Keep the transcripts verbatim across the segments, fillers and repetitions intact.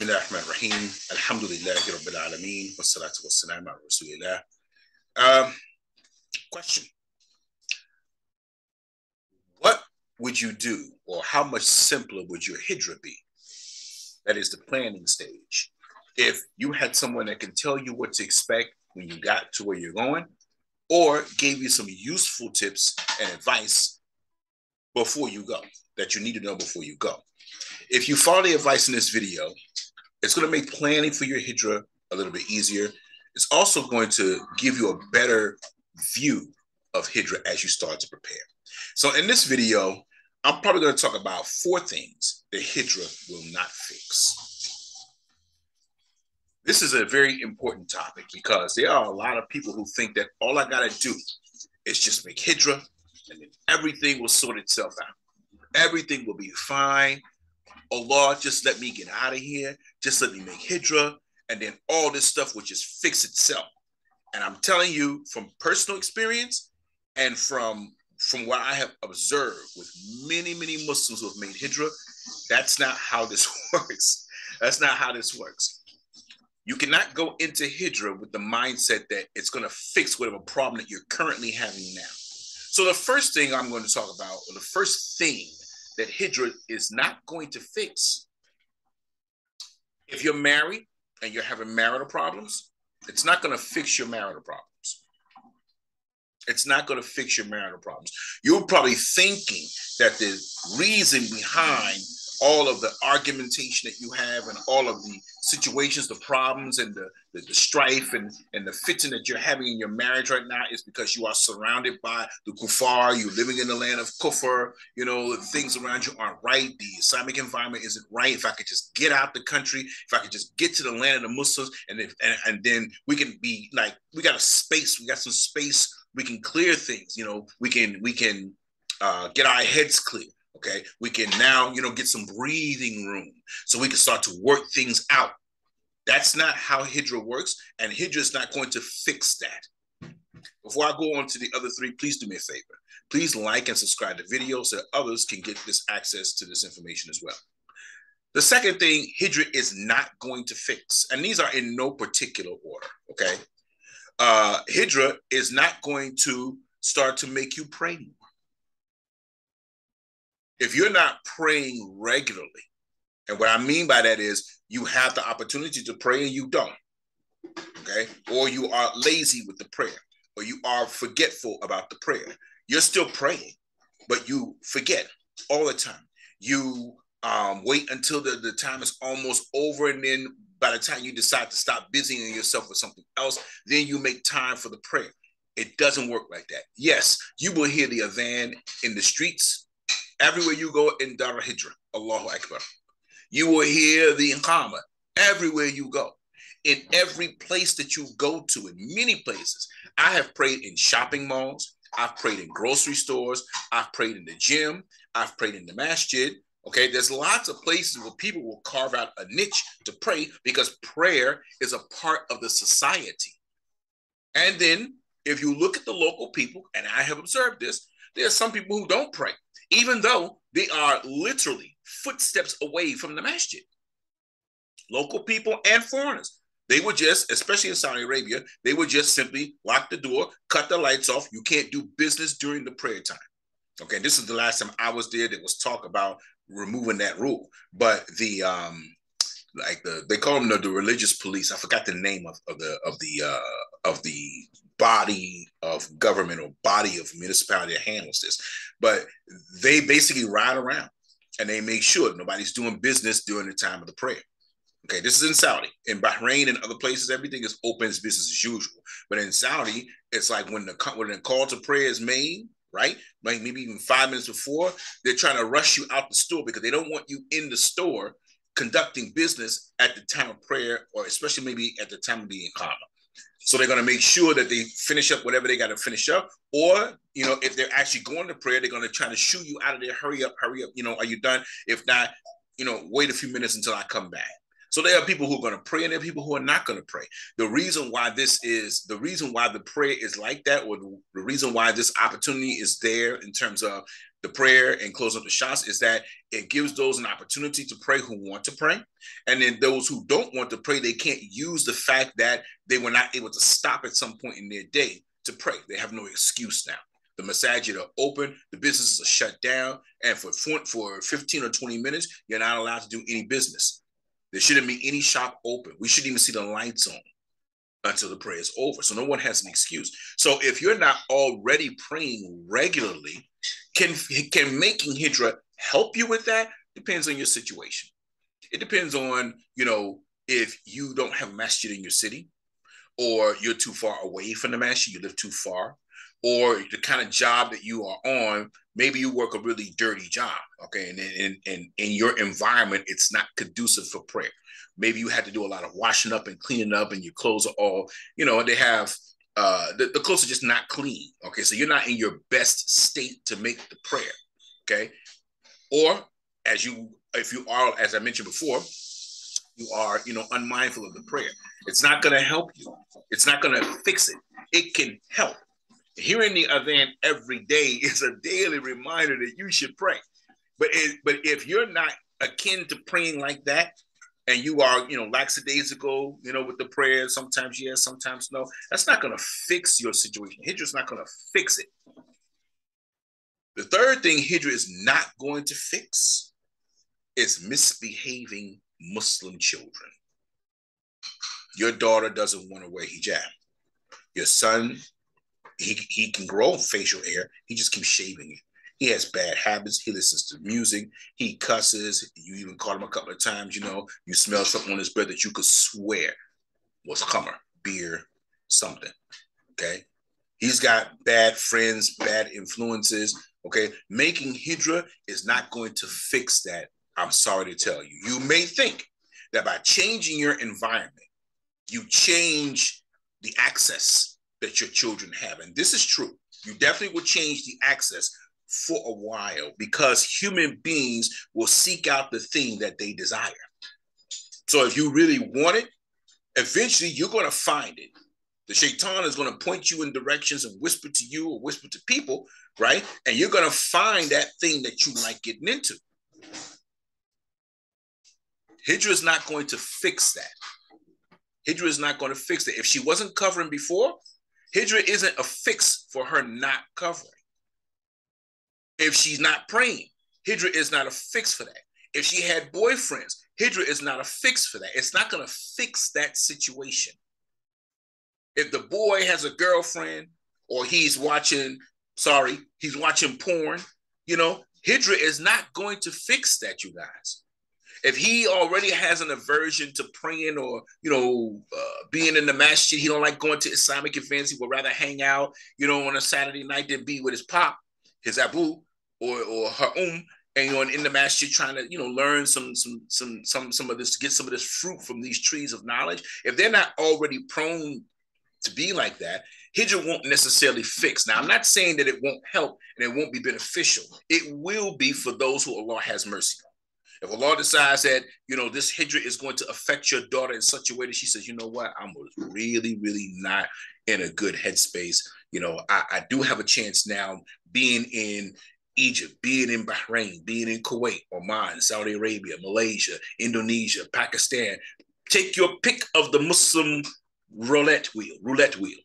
Bismillahirrahmanirrahim. Alhamdulillahi Rabbil Alameen. Wassalatu wassalamu ala Rasulillah. Um, question. What would you do, or how much simpler would your hijrah be? That is the planning stage. If you had someone that can tell you what to expect when you got to where you're going, or gave you some useful tips and advice before you go, that you need to know before you go. If you follow the advice in this video, it's going to make planning for your hijrah a little bit easier. It's also going to give you a better view of hijrah as you start to prepare. So in this video, I'm probably going to talk about four things that hijrah will not fix. This is a very important topic because there are a lot of people who think that all I got to do is just make hijrah and then everything will sort itself out. Everything will be fine. Allah, just let me get out of here. Just let me make hijrah. And then all this stuff will just fix itself. And I'm telling you from personal experience and from, from what I have observed with many, many Muslims who have made hijrah, that's not how this works. That's not how this works. You cannot go into hijrah with the mindset that it's going to fix whatever problem that you're currently having now. So the first thing I'm going to talk about, or the first thing that hijrah is not going to fix. If you're married and you're having marital problems, it's not going to fix your marital problems. It's not going to fix your marital problems. You're probably thinking that the reason behind all of the argumentation that you have and all of the situations, the problems and the, the, the strife and, and the fiction that you're having in your marriage right now is because you are surrounded by the kuffar, you're living in the land of kufr, you know, things around you aren't right, the Islamic environment isn't right, if I could just get out the country, if I could just get to the land of the Muslims, and, if, and, and then we can be like, we got a space, we got some space, we can clear things, you know, we can, we can uh, get our heads clear. Okay, we can now, you know, get some breathing room so we can start to work things out. That's not how hijrah works, and hijrah is not going to fix that. Before I go on to the other three, please do me a favor. Please like and subscribe to the video so that others can get this access to this information as well. The second thing hijrah is not going to fix, and these are in no particular order, okay? Uh, hijrah is not going to start to make you pray more. If you're not praying regularly, and what I mean by that is you have the opportunity to pray and you don't, okay? Or you are lazy with the prayer, or you are forgetful about the prayer. You're still praying, but you forget all the time. You um, wait until the, the time is almost over, and then by the time you decide to stop busying yourself with something else, then you make time for the prayer. It doesn't work like that. Yes, you will hear the adhan in the streets, everywhere you go in Dar al-Hijrah, Allahu Akbar. You will hear the Iqama everywhere you go. In every place that you go to, in many places. I have prayed in shopping malls. I've prayed in grocery stores. I've prayed in the gym. I've prayed in the masjid. Okay, there's lots of places where people will carve out a niche to pray because prayer is a part of the society. And then if you look at the local people, and I have observed this, there are some people who don't pray, even though they are literally footsteps away from the masjid. Local people and foreigners, they would just, especially in Saudi Arabia, they would just simply lock the door, cut the lights off. You can't do business during the prayer time. Okay, this is the last time I was there. There was talk about removing that rule, but the um, like the they call them the, the religious police. I forgot the name of, of the of the uh, of the. body of government or body of municipality that handles this, but they basically ride around and they make sure nobody's doing business during the time of the prayer. Okay, this is in Saudi. In Bahrain and other places, everything is open, it's business as usual. But in Saudi, it's like when the when the call to prayer is made, right? Like maybe even five minutes before, they're trying to rush you out the store because they don't want you in the store conducting business at the time of prayer, or especially maybe at the time of the Iqama. So they're going to make sure that they finish up whatever they got to finish up. Or, you know, if they're actually going to prayer, they're going to try to shoo you out of there. Hurry up, hurry up. You know, are you done? If not, you know, wait a few minutes until I come back. So there are people who are going to pray and there are people who are not going to pray. The reason why this is, the reason why the prayer is like that, or the, the reason why this opportunity is there in terms of the prayer and close up the shots, is that it gives those an opportunity to pray who want to pray. And then those who don't want to pray, they can't use the fact that they were not able to stop at some point in their day to pray. They have no excuse now. The massages are open, the businesses are shut down, and for, for fifteen or twenty minutes, you're not allowed to do any business. There shouldn't be any shop open. We shouldn't even see the lights on until the prayer is over. So no one has an excuse. So if you're not already praying regularly, can, can making Hijrah help you with that? Depends on your situation. It depends on, you know, if you don't have masjid in your city, or you're too far away from the masjid, you live too far, or the kind of job that you are on, maybe you work a really dirty job, okay? And in and, and your environment, it's not conducive for prayer. Maybe you had to do a lot of washing up and cleaning up, and your clothes are all, you know, they have, uh, the, the clothes are just not clean, okay? So you're not in your best state to make the prayer, okay? Or as you, if you are, as I mentioned before, you are, you know, unmindful of the prayer. It's not gonna help you. It's not gonna fix it. It can help. Hearing the adhan every day is a daily reminder that you should pray. But it, but if you're not akin to praying like that, and you are, you know, lackadaisical, you know, with the prayer, sometimes yes, sometimes no, that's not going to fix your situation. Hijrah's not going to fix it. The third thing Hijrah is not going to fix is misbehaving Muslim children. Your daughter doesn't want to wear hijab. Your son, He, he can grow facial hair. He just keeps shaving it. He has bad habits. He listens to music. He cusses. You even caught him a couple of times, you know. You smell something on his breath that you could swear was khamr, beer, something, okay? He's got bad friends, bad influences, okay? Making Hijrah is not going to fix that, I'm sorry to tell you. You may think that by changing your environment, you change the access that your children have. And this is true. You definitely will change the access for a while, because human beings will seek out the thing that they desire. So if you really want it, eventually you're going to find it. The shaitan is going to point you in directions and whisper to you or whisper to people, right? And you're going to find that thing that you like getting into. Hijrah is not going to fix that. Hijrah is not going to fix that. If she wasn't covering before, Hijrah isn't a fix for her not covering. If she's not praying, Hijrah is not a fix for that. If she had boyfriends, Hijrah is not a fix for that. It's not going to fix that situation. If the boy has a girlfriend, or he's watching, sorry, he's watching porn, you know, Hijrah is not going to fix that, you guys. If he already has an aversion to praying, or, you know, uh, being in the masjid, he don't like going to Islamic events, he would rather hang out, you know, on a Saturday night than be with his pop, his abu, or, or her um, and you're in the masjid trying to, you know, learn some, some, some, some, some of this, get some of this fruit from these trees of knowledge. If they're not already prone to be like that, Hijrah won't necessarily fix. Now, I'm not saying that it won't help and it won't be beneficial. It will be for those who Allah has mercy on. If Allah decides that, you know, this Hijrah is going to affect your daughter in such a way that she says, you know what, I'm really, really not in a good headspace. You know, I, I do have a chance now, being in Egypt, being in Bahrain, being in Kuwait, Oman, Saudi Arabia, Malaysia, Indonesia, Pakistan. Take your pick of the Muslim roulette wheel, roulette wheel.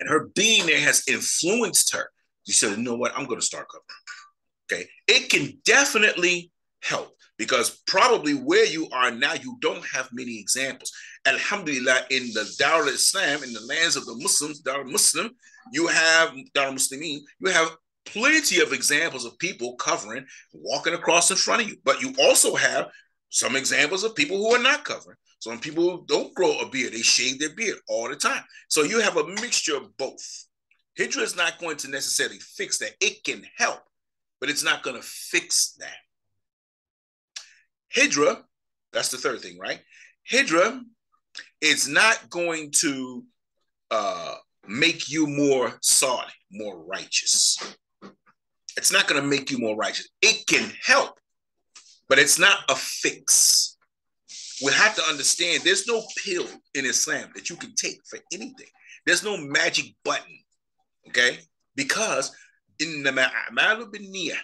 And her being there has influenced her. She said, you know what, I'm going to start covering. Okay, it can definitely help, because probably where you are now, you don't have many examples. Alhamdulillah, in the Dar al-Islam, in the lands of the Muslims, Dar al-Muslim, you have, Dar al-Muslimin, you have plenty of examples of people covering, walking across in front of you. But you also have some examples of people who are not covering. Some people don't grow a beard, they shave their beard all the time. So you have a mixture of both. Hijrah is not going to necessarily fix that. It can help, but it's not going to fix that. Hijrah, that's the third thing, right? Hijrah is not going to uh, make you more salih, more righteous. It's not going to make you more righteous. It can help, but it's not a fix. we have to understand there's no pill in Islam that you can take for anything. There's no magic button, okay? Because innama a'malu binniyah,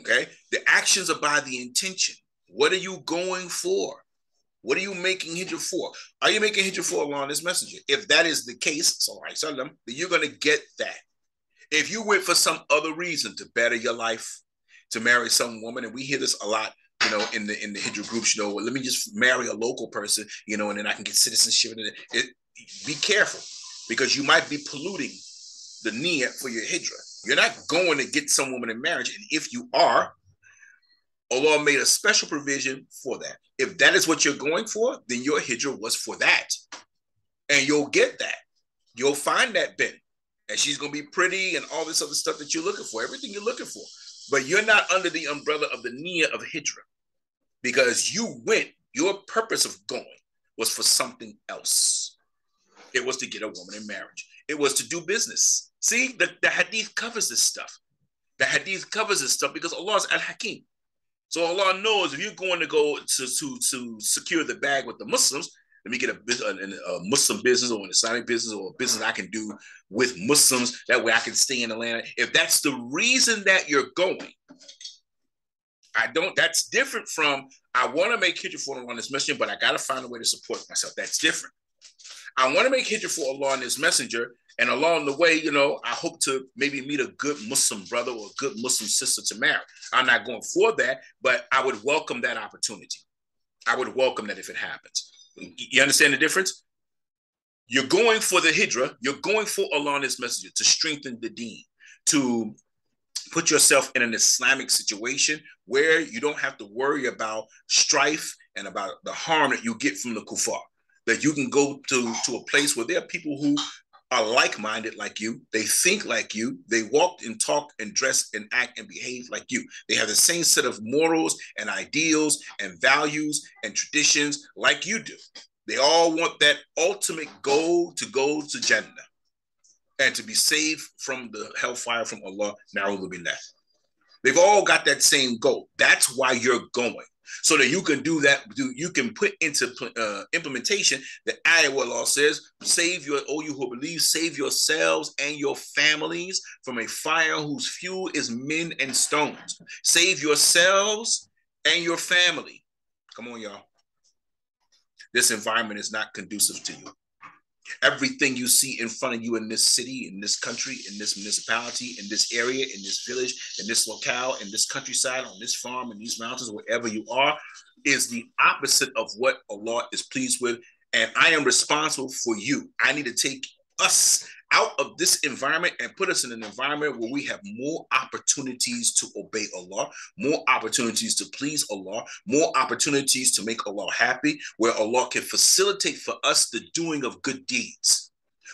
okay? The actions are by the intention. What are you going for? What are you making hijrah for? Are you making hijrah for Allah and His Messenger? If that is the case, sallallahu alaihi wasallam, then you're going to get that. If you went for some other reason, to better your life, to marry some woman, and we hear this a lot, you know, in the in the hijrah groups, you know, well, let me just marry a local person, you know, and then I can get citizenship. And it, it, be careful, because you might be polluting the niyyah for your hijrah. You're not going to get some woman in marriage, and if you are, Allah made a special provision for that. If that is what you're going for, then your hijrah was for that. And you'll get that. You'll find that bin. And she's going to be pretty and all this other stuff that you're looking for, everything you're looking for. But you're not under the umbrella of the niyyah of hijrah, because you went, your purpose of going was for something else. It was to get a woman in marriage. It was to do business. See, the, the hadith covers this stuff. The hadith covers this stuff because Allah is al-Hakim. So Allah knows if you're going to go to, to, to secure the bag with the Muslims, let me get a, a, a Muslim business or an Islamic business or a business I can do with Muslims. That way I can stay in the land. If that's the reason that you're going, I don't, that's different from, I want to make hijrah for Allah and His Messenger, but I got to find a way to support myself. That's different. I want to make hijrah for Allah and His Messenger. And along the way, you know, I hope to maybe meet a good Muslim brother or a good Muslim sister to marry. I'm not going for that, but I would welcome that opportunity. I would welcome that if it happens. You understand the difference? You're going for the hijrah. You're going for Allah and His Messenger to strengthen the deen, to put yourself in an Islamic situation where you don't have to worry about strife and about the harm that you get from the kuffar. That you can go to, to a place where there are people who are like-minded like you, they think like you, they walk and talk and dress and act and behave like you. They have the same set of morals and ideals and values and traditions like you do. They all want that ultimate goal to go to Jannah and to be saved from the hellfire from Allah, na'udhu billah. They've all got that same goal. That's why you're going. So that you can do that, do, you can put into uh, implementation the ayah where Allah says, save your, oh you who believe, save yourselves and your families from a fire whose fuel is men and stones. Save yourselves and your family. Come on, y'all. This environment is not conducive to you. Everything you see in front of you in this city, in this country, in this municipality, in this area, in this village, in this locale, in this countryside, on this farm, in these mountains, wherever you are, is the opposite of what Allah is pleased with. And I am responsible for you. I need to take us out of this environment and put us in an environment where we have more opportunities to obey Allah, more opportunities to please Allah, more opportunities to make Allah happy, where Allah can facilitate for us the doing of good deeds,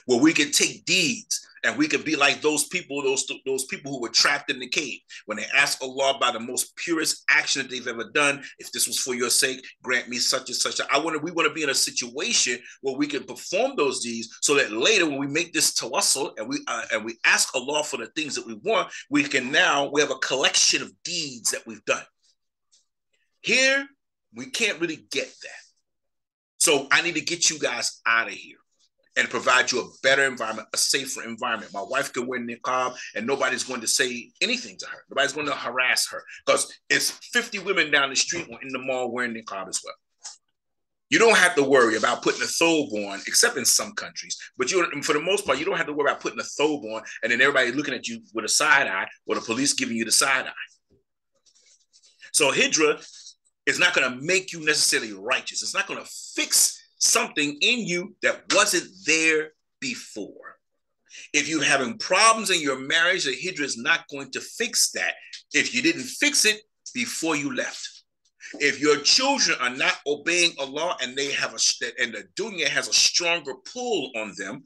where we can take deeds and we can be like those people, those, those people who were trapped in the cave. When they asked Allah by the most purest action that they've ever done, if this was for your sake, grant me such and such. I want to, we want to be in a situation where we can perform those deeds so that later when we make this tawassul and we, uh, and we ask Allah for the things that we want, we can now, we have a collection of deeds that we've done. Here, we can't really get that. So I need to get you guys out of here and provide you a better environment, a safer environment. My wife can wear niqab and nobody's going to say anything to her. Nobody's going to harass her because it's fifty women down the street or in the mall wearing niqab as well. You don't have to worry about putting a thobe on, except in some countries, but you, for the most part, you don't have to worry about putting a thobe on and then everybody looking at you with a side eye or the police giving you the side eye. So hijrah is not going to make you necessarily righteous. It's not going to fix something in you that wasn't there before. If you're having problems in your marriage, the hijrah is not going to fix that if you didn't fix it before you left. If your children are not obeying Allah and they have a and the dunya has a stronger pull on them,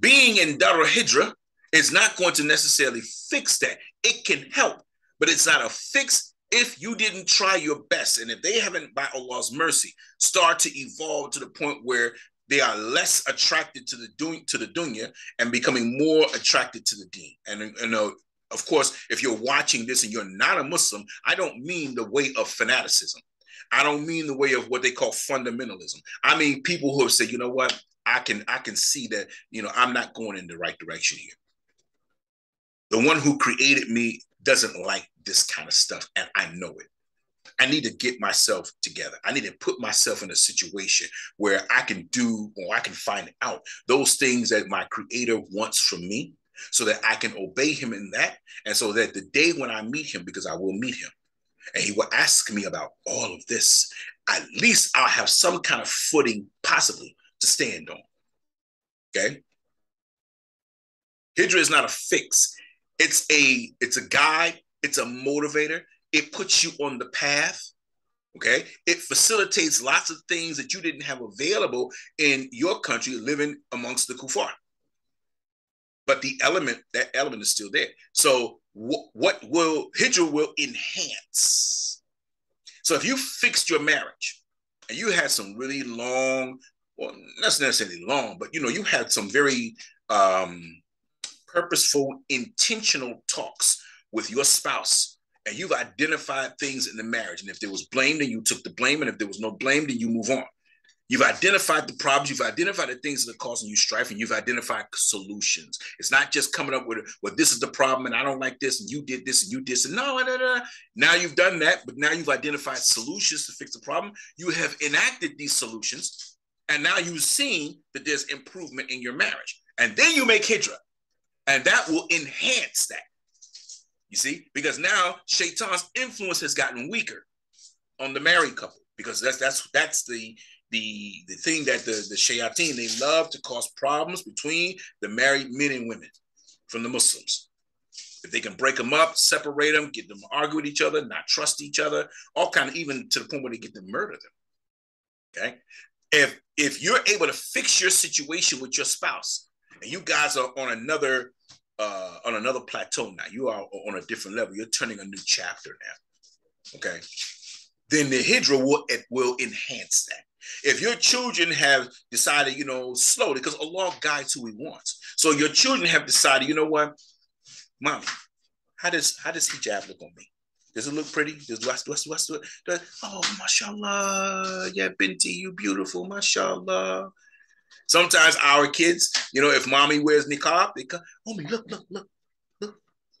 being in Darul Hijrah is not going to necessarily fix that. It can help, but it's not a fix if you didn't try your best, and if they haven't, by Allah's mercy, start to evolve to the point where they are less attracted to the dun to the dunya and becoming more attracted to the deen. And, and uh, of course, if you're watching this and you're not a Muslim, I don't mean the way of fanaticism. I don't mean the way of what they call fundamentalism. I mean people who have said, you know what, I can I can see that, you know, I'm not going in the right direction here. The one who created me doesn't like this kind of stuff, and I know it. I need to get myself together. I need to put myself in a situation where I can do, or I can find out those things that my creator wants from me, so that I can obey him in that. And so that the day when I meet him, because I will meet him, and he will ask me about all of this, at least I'll have some kind of footing possibly to stand on. Okay? Hijrah is not a fix. It's a, it's a guide. It's a motivator. It puts you on the path. Okay? It facilitates lots of things that you didn't have available in your country living amongst the kuffar. But the element, that element is still there. So wh what will, Hijrah will enhance. So if you fixed your marriage and you had some really long, well, not necessarily long, but you know, you had some very um, purposeful, intentional talks with your spouse, and you've identified things in the marriage. And if there was blame, then you took the blame. And if there was no blame, then you move on. You've identified the problems, you've identified the things that are causing you strife, and you've identified solutions. It's not just coming up with, well, this is the problem, and I don't like this, and you did this, and you did this, and no, no, no. Now you've done that, but now you've identified solutions to fix the problem. You have enacted these solutions, and now you've seen that there's improvement in your marriage. And then you make Hijrah, and that will enhance that. You see? Because now Shaitan's influence has gotten weaker on the married couple, because that's, that's, that's the... The, the thing that the, the shayateen, they love to cause problems between the married men and women from the Muslims. If they can break them up, separate them, get them to argue with each other, not trust each other, all kind of, even to the point where they get to murder them. Okay? If, if you're able to fix your situation with your spouse, and you guys are on another, uh, on another plateau now, you are on a different level, you're turning a new chapter now. Okay? Then the Hijrah will, it will enhance that. If your children have decided, you know, slowly, because Allah guides who he wants. So your children have decided, you know what, mommy, how does how does hijab look on me? Does it look pretty? Does what's what's what's oh, mashallah, yeah, Binti, you beautiful, mashallah. Sometimes our kids, you know, if mommy wears niqab, they come, mommy, look, look, look, look.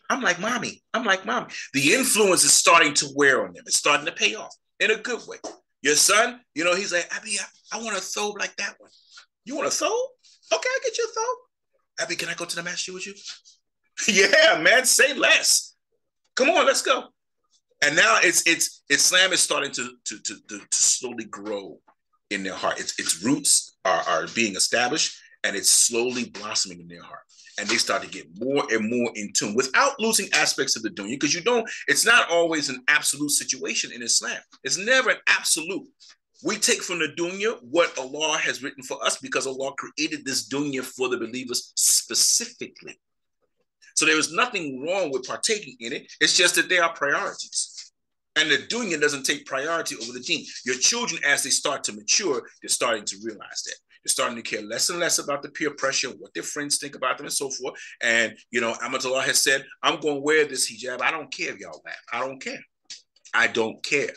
I'm like mommy. I'm like mommy. The influence is starting to wear on them. It's starting to pay off in a good way. Your son, you know, he's like, Abby, I, I want a thobe like that one. You want a thobe? Okay, I'll get you a thobe. Abby, can I go to the masjid with you? Yeah, man, say less. Come on, let's go. And now it's it's Islam is starting to to to, to, to slowly grow in their heart. It's, its roots are, are being established, and it's slowly blossoming in their heart. And they start to get more and more in tune without losing aspects of the dunya, because you don't, it's not always an absolute situation in Islam. It's never an absolute. We take from the dunya what Allah has written for us, because Allah created this dunya for the believers specifically. So there is nothing wrong with partaking in it. It's just that there are priorities. And the dunya doesn't take priority over the deen. Your children, as they start to mature, they're starting to realize that. They're starting to care less and less about the peer pressure, what their friends think about them, and so forth. And, you know, Amatullah has said, I'm going to wear this hijab. I don't care if y'all laugh. I don't care. I don't care.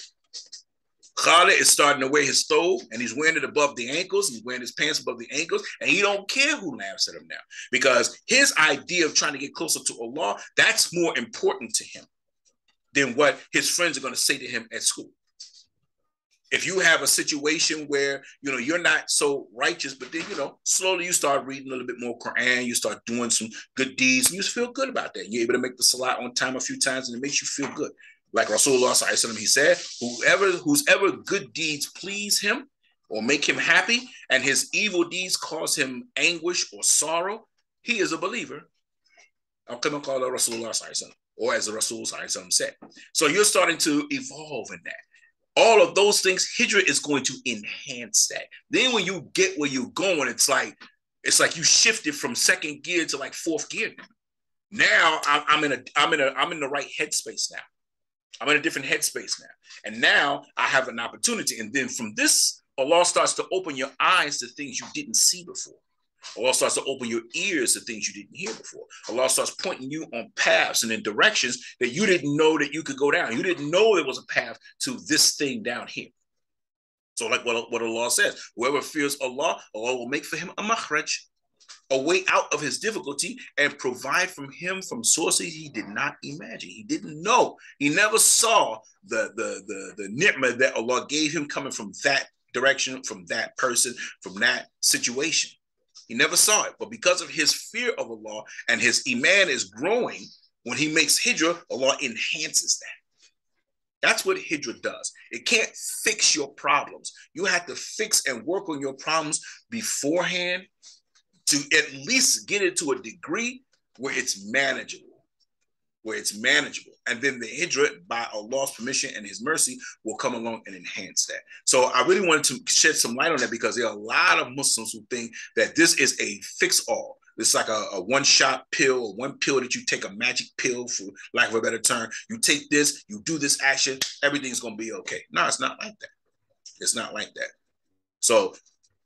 Khalid is starting to wear his thobe, and he's wearing it above the ankles. He's wearing his pants above the ankles, and he don't care who laughs at him now, because his idea of trying to get closer to Allah, that's more important to him than what his friends are going to say to him at school. If you have a situation where, you know, you're not so righteous, but then, you know, slowly you start reading a little bit more Quran, you start doing some good deeds, and you just feel good about that. You're able to make the salat on time a few times, and it makes you feel good. Like Rasulullah Sallallahu Alaihi Wasallam, he said, whoever, whosever good deeds please him or make him happy, and his evil deeds cause him anguish or sorrow, he is a believer. I'll come and call Rasulullah Sallallahu Alaihi Wasallam, or as the Rasul Sallallahu Alaihi Wasallam said. So you're starting to evolve in that. All of those things, Hijrah is going to enhance that. Then when you get where you're going, it's like it's like you shifted from second gear to like fourth gear. Now I'm, I'm in a I'm in a I'm in the right headspace now. I'm in a different headspace now, and now I have an opportunity. And then from this, Allah starts to open your eyes to things you didn't see before. Allah starts to open your ears to things you didn't hear before. Allah starts pointing you on paths and in directions that you didn't know that you could go down. You didn't know there was a path to this thing down here. So like what, what Allah says, whoever fears Allah, Allah will make for him a makhraj, a way out of his difficulty, and provide from him from sources he did not imagine. He didn't know. He never saw the, the, the, the ni'mah that Allah gave him coming from that direction, from that person, from that situation. He never saw it. But because of his fear of Allah and his iman is growing, when he makes hijrah, Allah enhances that. That's what hijrah does. It can't fix your problems. You have to fix and work on your problems beforehand to at least get it to a degree where it's manageable, where it's manageable. And then the hijrah, by Allah's permission and his mercy, will come along and enhance that. So I really wanted to shed some light on that, because there are a lot of Muslims who think that this is a fix-all. It's like a, a one-shot pill, or one pill that you take, a magic pill, for lack of a better term. You take this, you do this action, everything's going to be okay. No, it's not like that. It's not like that. So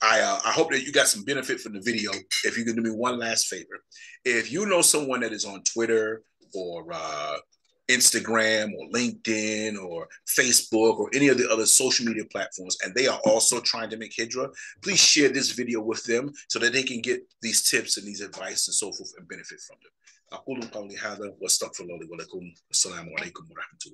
I, uh, I hope that you got some benefit from the video. If you can do me one last favor, if you know someone that is on Twitter or uh, Instagram or LinkedIn or Facebook or any of the other social media platforms, and they are also trying to make hijrah, please share this video with them so that they can get these tips and these advice and so forth and benefit from them.